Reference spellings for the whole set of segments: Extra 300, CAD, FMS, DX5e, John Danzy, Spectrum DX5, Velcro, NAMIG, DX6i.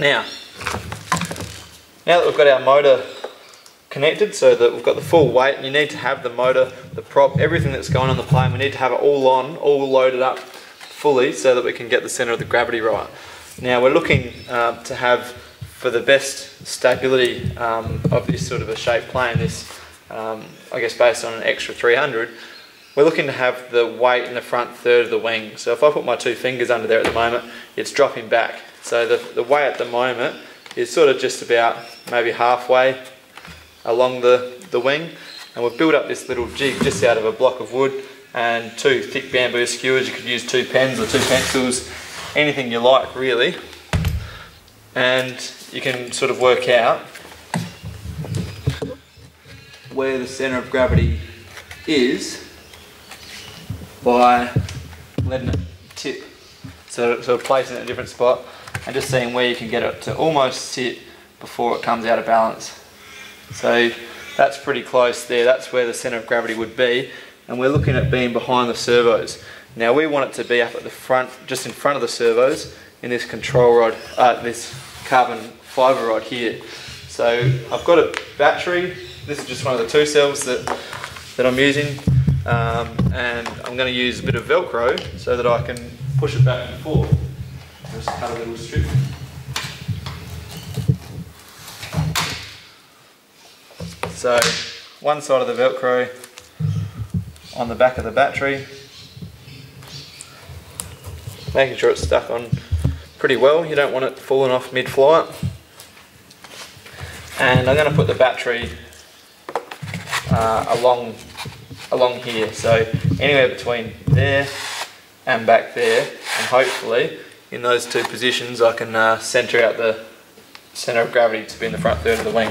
Now that we've got our motor connected so that we've got the full weight, and you need to have the motor, the prop, everything that's going on the plane, we need to have it all on, all loaded up fully so that we can get the centre of the gravity right. Now we're looking to have, for the best stability of this sort of a shape plane, this I guess based on an Extra 300, we're looking to have the weight in the front third of the wing. So if I put my two fingers under there at the moment, it's dropping back. So the weight at the moment is sort of just about maybe halfway along the wing, and we've built up this little jig just out of a block of wood and two thick bamboo skewers. You could use two pens or two pencils, anything you like really, and you can sort of work out where the centre of gravity is by letting it tip, so sort of placing it in a different spot and just seeing where you can get it to almost sit before it comes out of balance. So that's pretty close there, that's where the centre of gravity would be, and we're looking at being behind the servos. Now we want it to be up at the front, just in front of the servos, in this control rod, this carbon fibre rod here. So I've got a battery, this is just one of the two cells that I'm using, and I'm going to use a bit of Velcro so that I can push it back and forth. Just cut a little strip. So one side of the Velcro on the back of the battery, making sure it's stuck on pretty well, you don't want it falling off mid-flight. And I'm going to put the battery along here, so anywhere between there and back there, and hopefully in those two positions I can centre out the centre of gravity to be in the front third of the wing.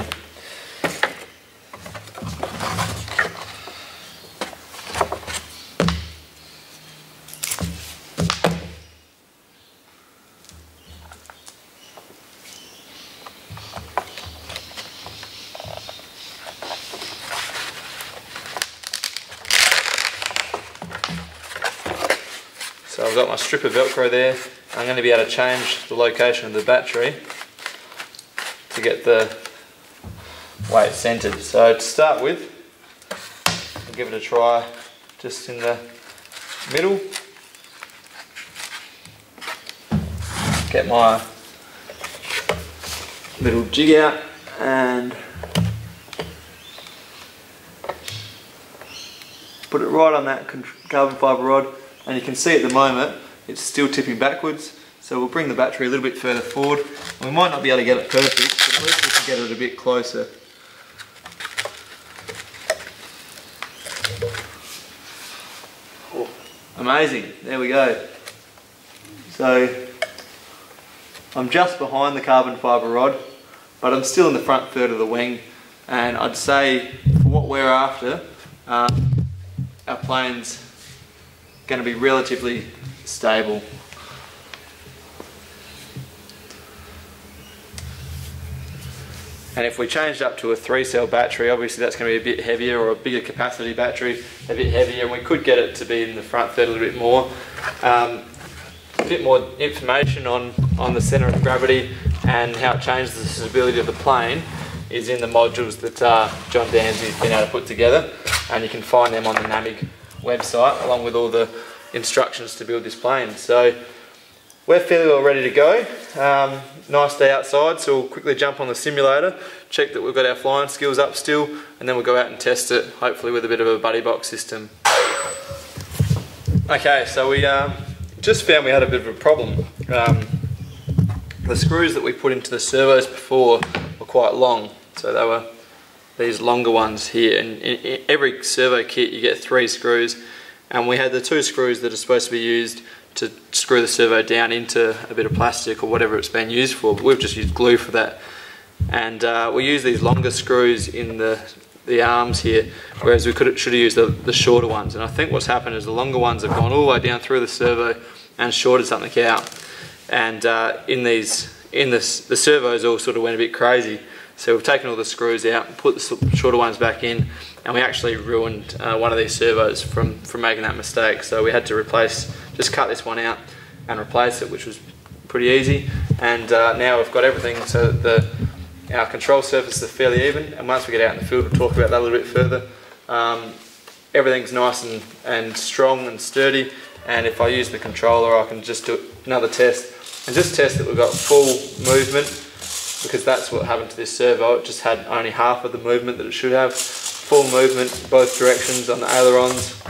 So I've got my strip of Velcro there. I'm going to be able to change the location of the battery to get the weight centred. So to start with, I'll give it a try just in the middle. Get my little jig out and put it right on that carbon fibre rod. And you can see at the moment it's still tipping backwards, so we'll bring the battery a little bit further forward. We might not be able to get it perfect, but at least we can get it a bit closer. Oh, amazing, there we go. So I'm just behind the carbon fibre rod, but I'm still in the front third of the wing, and I'd say for what we're after, our plane's going to be relatively stable. And if we changed up to a 3-cell battery, obviously that's going to be a bit heavier, or a bigger capacity battery, a bit heavier, and we could get it to be in the front third a little bit more. A bit more information on the centre of gravity and how it changes the stability of the plane is in the modules that John Danzy has been able to put together, and you can find them on the NAMIG website along with all the instructions to build this plane. So we're fairly well ready to go. Nice day outside, so we'll quickly jump on the simulator, check that we've got our flying skills up still, and then we'll go out and test it, hopefully with a bit of a buddy box system. Okay, so we just found we had a bit of a problem. The screws that we put into the servos before were quite long, so they were these longer ones here, and in every servo kit you get 3 screws, and we had the 2 screws that are supposed to be used to screw the servo down into a bit of plastic or whatever it's been used for, but we've just used glue for that. And we use these longer screws in the arms here, whereas we should have used the shorter ones, and I think what's happened is the longer ones have gone all the way down through the servo and shorted something out, and the servos all sort of went a bit crazy. So we've taken all the screws out, put the shorter ones back in, and we actually ruined one of these servos from making that mistake. So we had to replace, just cut this one out and replace it, which was pretty easy. and now we've got everything so that our control surfaces are fairly even, and once we get out in the field we'll talk about that a little bit further. Everything's nice and strong and sturdy, and if I use the controller I can just do another test and just test that we've got full movement, because that's what happened to this servo. It just had only half of the movement that it should have. Full movement both directions on the ailerons,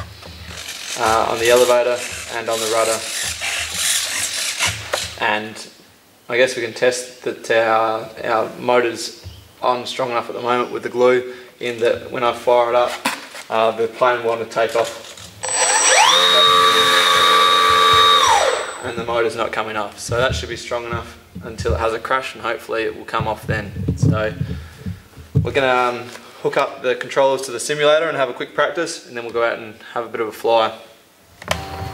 on the elevator and on the rudder, and I guess we can test that our motor's on strong enough at the moment with the glue, in that when I fire it up the plane will want to take off and the motor's not coming off, so that should be strong enough until it has a crash, and hopefully it will come off then. So we're going to hook up the controllers to the simulator and have a quick practice, and then we'll go out and have a bit of a fly.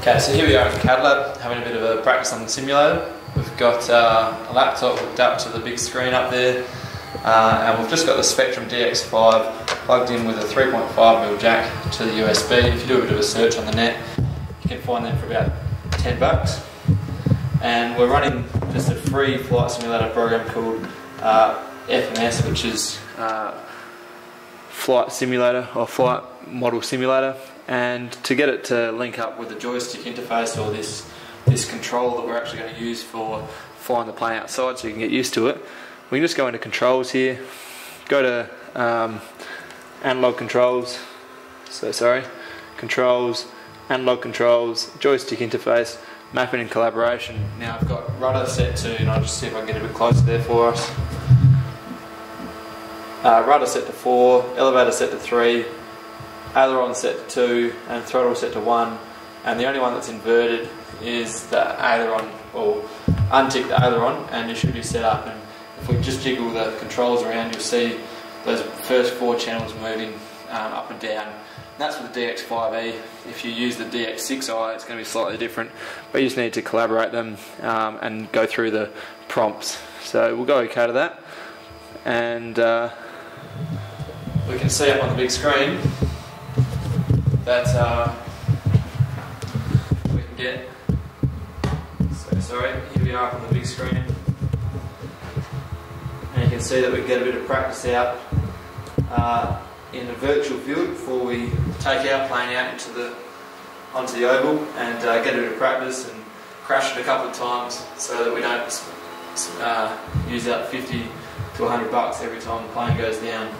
Okay, so here we are in the CAD lab having a bit of a practice on the simulator. We've got a laptop hooked up to the big screen up there, and we've just got the Spectrum DX5 plugged in with a 3.5mm jack to the USB. If you do a bit of a search on the net you can find them for about $10. And we're running just a free flight simulator program called FMS, which is Flight Simulator or Flight Model Simulator, and to get it to link up with the joystick interface or this control that we're actually going to use for flying the plane outside, so you can get used to it, we can just go into controls here, go to analog controls, controls, analog controls, joystick interface, mapping and collaboration. Now I've got rudder set to, and I'll just see if I can get a bit closer there for us. Rudder set to 4, elevator set to 3, aileron set to 2, and throttle set to 1. And the only one that's inverted is the aileron, or untick the aileron, and it should be set up. And if we just jiggle the controls around, you'll see those first 4 channels moving up and down. And that's for the DX5e. If you use the DX6i, it's going to be slightly different, but you just need to collaborate them and go through the prompts. So we'll go okay to that, and we can see up on the big screen that we can get. Here we are up on the big screen, and you can see that we can get a bit of practice out in a virtual view before we take our plane out into onto the oval, and get a bit of practice and crash it a couple of times so that we don't use out $50 to $100 every time the plane goes down.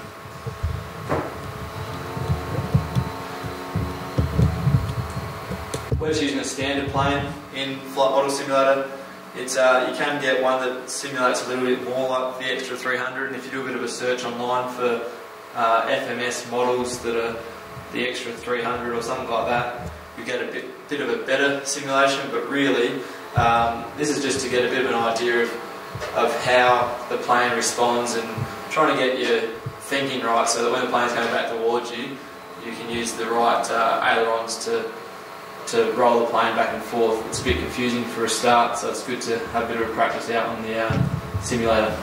We're just using a standard plane in Flight Model Simulator. It's you can get one that simulates a little bit more, like the Extra 300, and if you do a bit of a search online for FMS models that are the Extra 300 or something like that, you get a bit of a better simulation, but really this is just to get a bit of an idea of how the plane responds, and trying to get your thinking right so that when the plane's going back towards you, you can use the right ailerons to roll the plane back and forth. It's a bit confusing for a start, so it's good to have a bit of a practice out on the simulator.